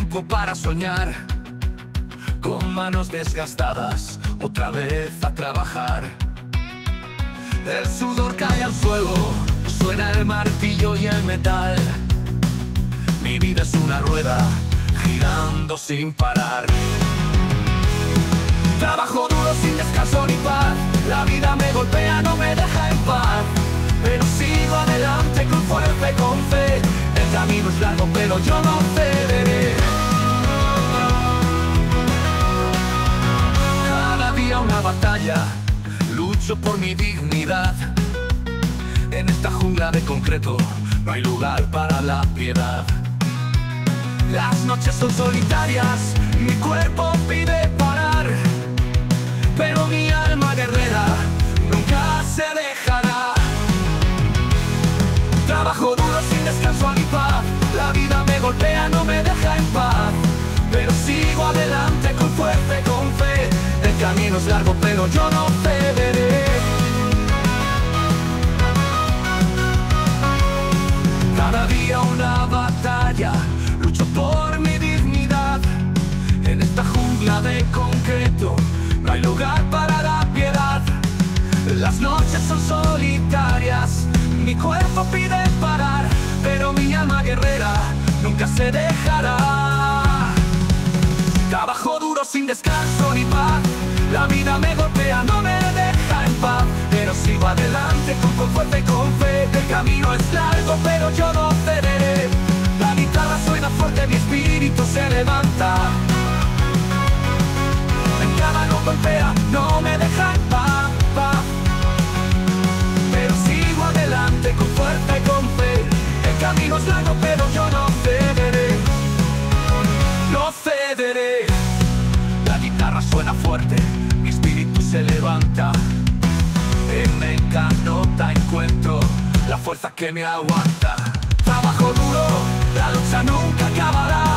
tiempo para soñar. Con manos desgastadas, otra vez a trabajar. El sudor cae al suelo, suena el martillo y el metal. Mi vida es una rueda, girando sin parar. Trabajo duro sin descanso ni paz. La vida me golpea, no me deja en paz. Pero sigo adelante con fuerza y con fe. El camino es largo, pero yo no cederé. Cada día una batalla, lucho por mi dignidad. En esta jungla de concreto no hay lugar para la piedad. Las noches son solitarias, mi cuerpo pide parar. Pero mi alma guerrera nunca se dejará. Trabajo duro sin descanso ni paz. La vida me golpea, no me deja en paz. Pero sigo adelante con fuerza y con fe. El camino es largo, pero yo no cederé. Cada día una batalla, lucho por mi dignidad. En esta jungla de concreto no hay lugar para la piedad. Las noches son solitarias, mi cuerpo pide parar. Pero mi alma guerrera nunca se dejará. Trabajo duro sin descanso ni paz. La vida me golpea, no me deja en paz. Pero sigo adelante con fuerza y con fe. El camino es largo, pero yo no cederé. La guitarra suena fuerte, mi espíritu se levanta. Cada no golpea, no me deja en paz, pero sigo adelante con fuerza y con fe. El camino es largo, pero yo no cederé, no cederé. La guitarra suena fuerte, mi espíritu se levanta. En el canota encuentro la fuerza que me aguanta. Trabajo duro, la lucha nunca acabará.